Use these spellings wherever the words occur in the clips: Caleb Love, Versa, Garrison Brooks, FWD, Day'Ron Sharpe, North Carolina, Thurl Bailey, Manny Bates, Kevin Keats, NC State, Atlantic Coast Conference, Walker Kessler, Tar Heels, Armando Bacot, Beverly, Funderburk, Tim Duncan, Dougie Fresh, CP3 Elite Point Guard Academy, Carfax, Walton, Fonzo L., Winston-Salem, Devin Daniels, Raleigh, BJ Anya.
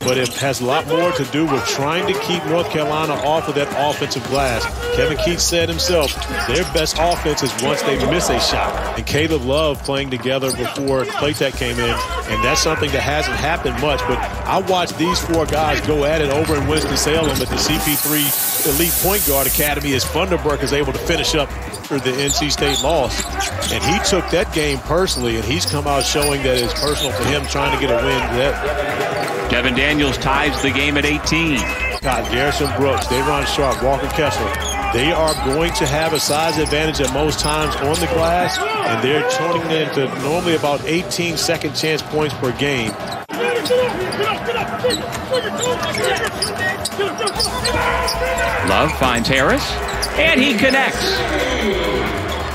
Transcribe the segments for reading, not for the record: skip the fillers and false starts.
but it has a lot more to do with trying to keep North Carolina off of that offensive glass. Kevin Keats said himself, their best offense is once they miss a shot. And Caleb Love playing together before Playtech came in, and that's something that hasn't happened much. But I watched these four guys go at it over in Winston-Salem at the CP3 Elite Point Guard Academy as Funderburk is able to finish up for the NC State loss. And he took that game personally, and he's come out showing that it's personal for him trying to get a win. Devin Daniels ties the game at 18. Got Garrison Brooks, Day'Ron Sharpe, Walker Kessler. They are going to have a size advantage at most times on the glass, and they're turning into normally about 18 second chance points per game. Love finds Harris, and he connects.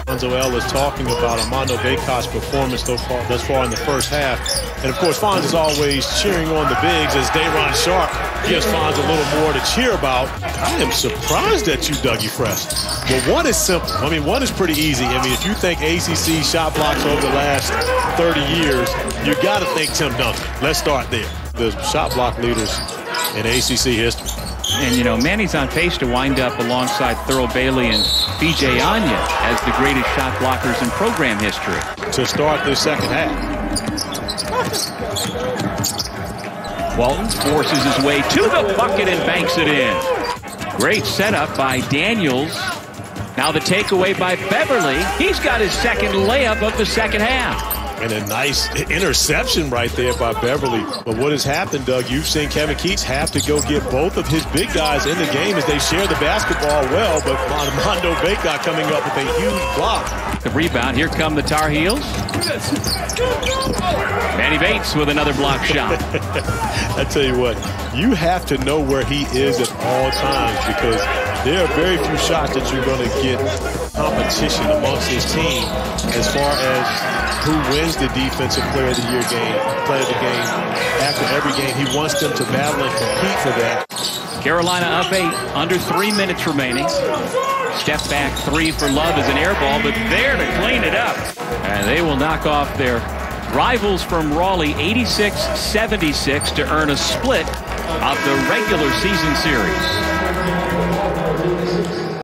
Fonzo L. is talking about Armando Bacot's performance thus far in the first half. And, of course, Fonz is always cheering on the bigs as Day'Ron Sharpe gives Fonz a little more to cheer about. I am surprised at you, Dougie Fresh. Well, one is simple. I mean, one is pretty easy. I mean, if you think ACC shot blocks over the last 30 years, you got to think Tim Duncan. Let's start there. The shot block leaders in ACC history. And, you know, Manny's on pace to wind up alongside Thurl Bailey and BJ Anya as the greatest shot blockers in program history. To start this second half. Walton forces his way to the bucket and banks it in. Great setup by Daniels. Now the takeaway by Beverly. He's got his second layup of the second half. And a nice interception right there by Beverly. But what has happened, Doug, you've seen Kevin Keats have to go get both of his big guys in the game as they share the basketball well, but Armando Bacot coming up with a huge block. The rebound, here come the Tar Heels. Manny Bates with another block shot. I tell you what, you have to know where he is at all times because there are very few shots that you're going to get competition amongst his team as far as who wins the Defensive Player of the Year game, player of the game. After every game, he wants them to battle and compete for that. Carolina up 8, under 3 minutes remaining. Step back three for Love as an air ball, but there to clean it up. And they will knock off their rivals from Raleigh 86-76 to earn a split of the regular season series.